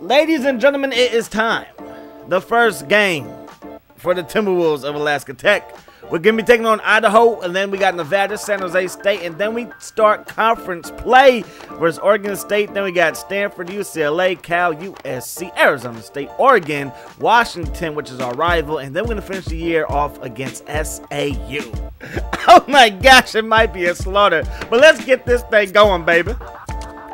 Ladies and gentlemen, it is time. The first game for the Timberwolves of Alaska Tech. We're going to be taking on Idaho, and then we got Nevada, San Jose State, and then we start conference play versus Oregon State. Then we got Stanford, UCLA, Cal, USC, Arizona State, Oregon, Washington, which is our rival, and then we're going to finish the year off against SAU. Oh my gosh, it might be a slaughter, but let's get this thing going, baby.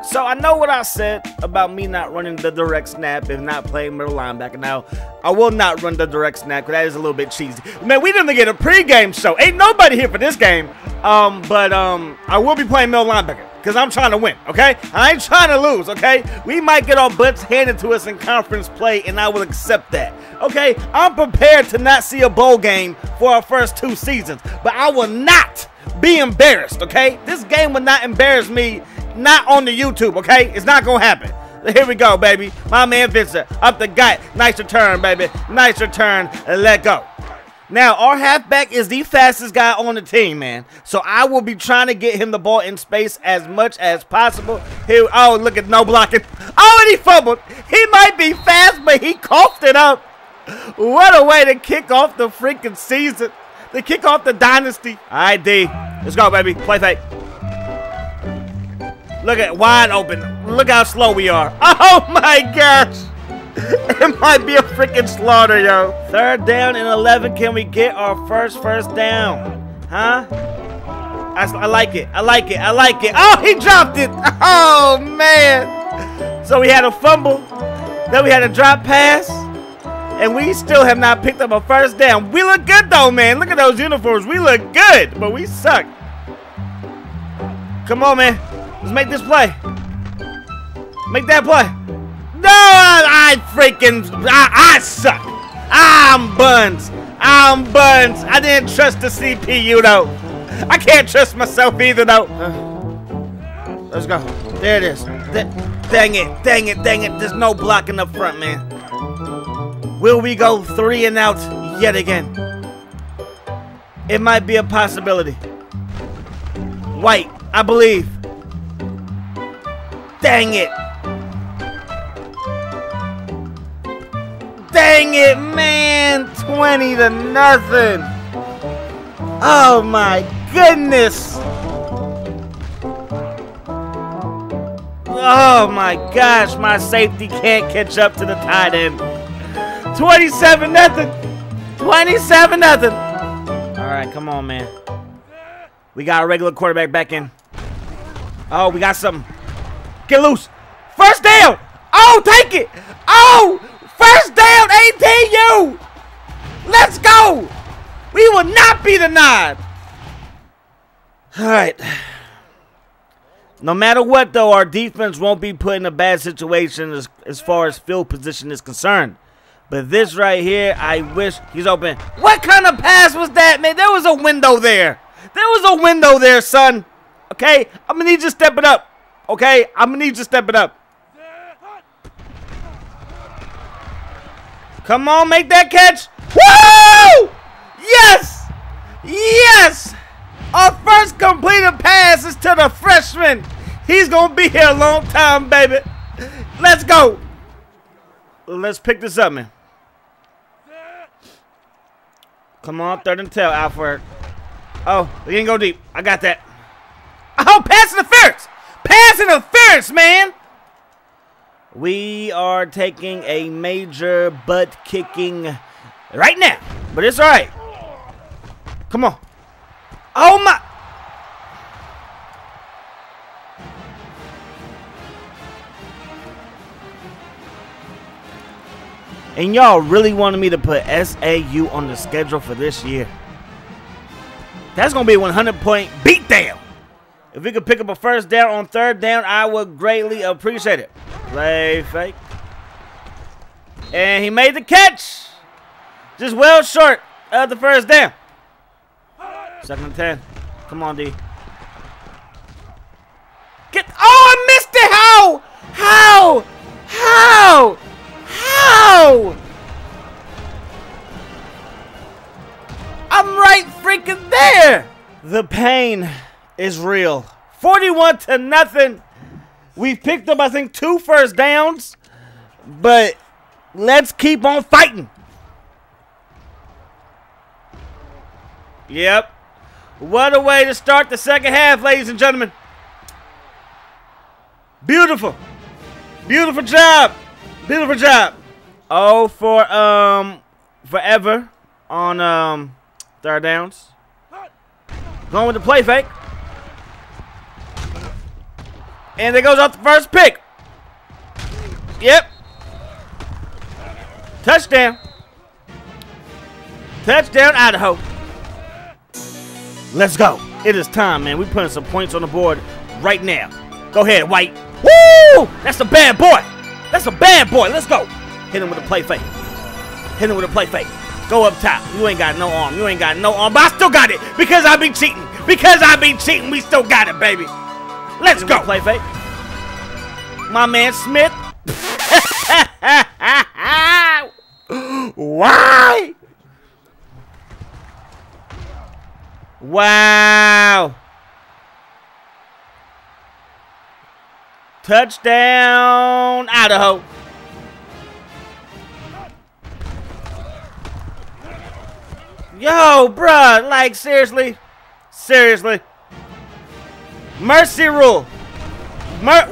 So I know what I said about me not running the direct snap and not playing middle linebacker. Now, I will not run the direct snap because that is a little bit cheesy. Man, we didn't get a pregame show. Ain't nobody here for this game. I will be playing middle linebacker because I'm trying to win, okay? I ain't trying to lose, okay? We might get our butts handed to us in conference play, and I will accept that, okay? I'm prepared to not see a bowl game for our first two seasons, but I will not be embarrassed, okay? This game will not embarrass me. Not on the YouTube, okay? It's not gonna happen. Here we go, baby. My man Vincent, up the gut. Nice return, baby. Nice return. And let go. Now, our halfback is the fastest guy on the team, man. So I will be trying to get him the ball in space as much as possible. Here, oh, look at no blocking. Oh, and he fumbled. He might be fast, but he coughed it up. What a way to kick off the freaking season. To kick off the dynasty. All right, D. Let's go, baby. Play fake. Look at wide open. Look how slow we are. Oh my gosh. It might be a freaking slaughter, yo. Third down and 11. Can we get our first down? Huh? I like it. I like it. I like it. Oh, he dropped it. Oh, man. So we had a fumble. Then we had a drop pass. And we still have not picked up a first down. We look good, though, man. Look at those uniforms. We look good, but we suck. Come on, man. Let's make this play. Make that play. No, I suck. I'm buns. I'm buns. I didn't trust the CPU, though. I can't trust myself either, though. Let's go. There it is. Dang it. Dang it. Dang it. There's no blocking up front, man. Will we go 3 and out yet again? It might be a possibility. White, I believe. Dang it! Dang it, man! 20-0! Oh my goodness! Oh my gosh, my safety can't catch up to the tight end. 27-0! 27-0! Alright, come on, man. We got a regular quarterback back in. Oh, we got something. Get loose. First down. Oh, take it. Oh, first down, ATU. Let's go. We will not be denied. All right. No matter what, though, our defense won't be put in a bad situation as far as field position is concerned. But this right here, I wish he's open. What kind of pass was that, man? There was a window there. There was a window there, son. Okay, I'm going to need you to step it up. Okay, I'm going to need you to step it up. Come on, make that catch. Woo! Yes! Yes! Our first completed pass is to the freshman. He's going to be here a long time, baby. Let's go. Let's pick this up, man. Come on, 3rd and 10, Alfred. Oh, we didn't go deep. I got that. Oh, pass interference. Pass interference, man! We are taking a major butt kicking right now, but it's all right. Come on. Oh, my. And y'all really wanted me to put SAU on the schedule for this year. That's going to be a 100-point beatdown. If we could pick up a first down on 3rd down, I would greatly appreciate it. Play fake. And he made the catch. Just well short of the first down. 2nd and 10. Come on, D. Get. Oh, I missed it. How? How? How? How? I'm right freaking there. The pain is real. 41-0. We've picked up, I think, 2 first downs. But let's keep on fighting. Yep. What a way to start the second half, ladies and gentlemen. Beautiful. Beautiful job. Beautiful job. Oh, for forever on third downs. Going with the play fake. And there goes off the first pick. Yep. Touchdown. Touchdown, Idaho. Let's go. It is time, man. We're putting some points on the board right now. Go ahead, White. Woo! That's a bad boy. That's a bad boy. Let's go. Hit him with a play fake. Hit him with a play fake. Go up top. You ain't got no arm. You ain't got no arm. But I still got it because I be cheating. Because I be cheating, we still got it, baby. Let's go. Play fake. My man Smith. Why? Wow. Touchdown, Idaho. Yo, bruh, like, seriously? Seriously? Mercy rule.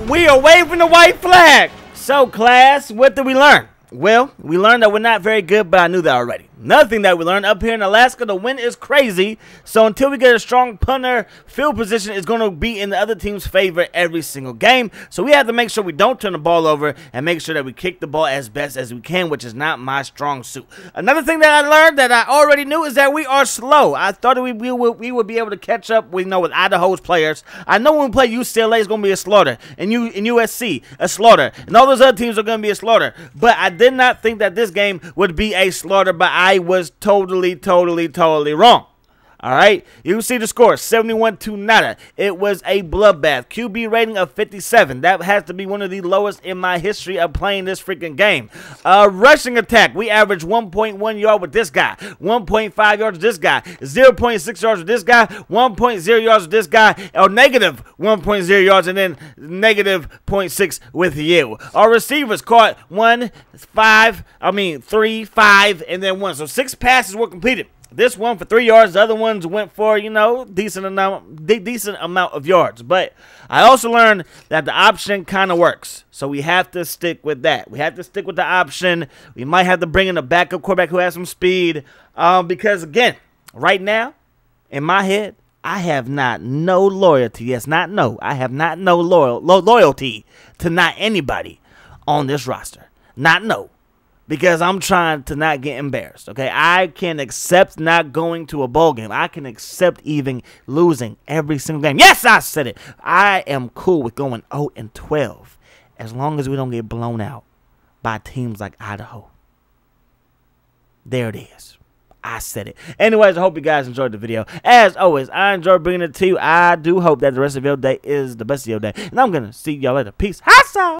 We are waving the white flag. So, class, what did we learn? Well, we learned that we're not very good, but I knew that already. Nothing that we learned up here in Alaska, the wind is crazy. So until we get a strong punter, field position is going to be in the other team's favor every single game. So we have to make sure we don't turn the ball over and make sure that we kick the ball as best as we can, which is not my strong suit. Another thing that I learned that I already knew is that we are slow. I thought we would be able to catch up with Idaho's players. I know when we play UCLA, it's going to be a slaughter. And USC, a slaughter. And all those other teams are going to be a slaughter. But I did not think that this game would be a slaughter, but I was totally wrong. All right, you see the score, 71-0. It was a bloodbath. QB rating of 57. That has to be one of the lowest in my history of playing this freaking game. Rushing attack, we averaged 1.1 yard with this guy, 1.5 yards with this guy, 0.6 yards with this guy, 1.0 yards with this guy, or negative 1.0 yards, and then negative 0.6 with you. Our receivers caught 3, 5, and then 1. So 6 passes were completed. This one for 3 yards. The other ones went for, you know, decent amount of yards. But I also learned that the option kind of works. So we have to stick with that. We have to stick with the option. We might have to bring in a backup quarterback who has some speed. Because, again, right now, in my head, I have no loyalty. Yes, I have no loyalty to not anybody on this roster. Because I'm trying to not get embarrassed, okay? I can accept not going to a bowl game. I can accept even losing every single game. Yes, I said it. I am cool with going 0-12 as long as we don't get blown out by teams like Idaho. There it is. I said it. Anyways, I hope you guys enjoyed the video. As always, I enjoy bringing it to you. I do hope that the rest of your day is the best of your day. And I'm going to see y'all later. Peace. Hasta.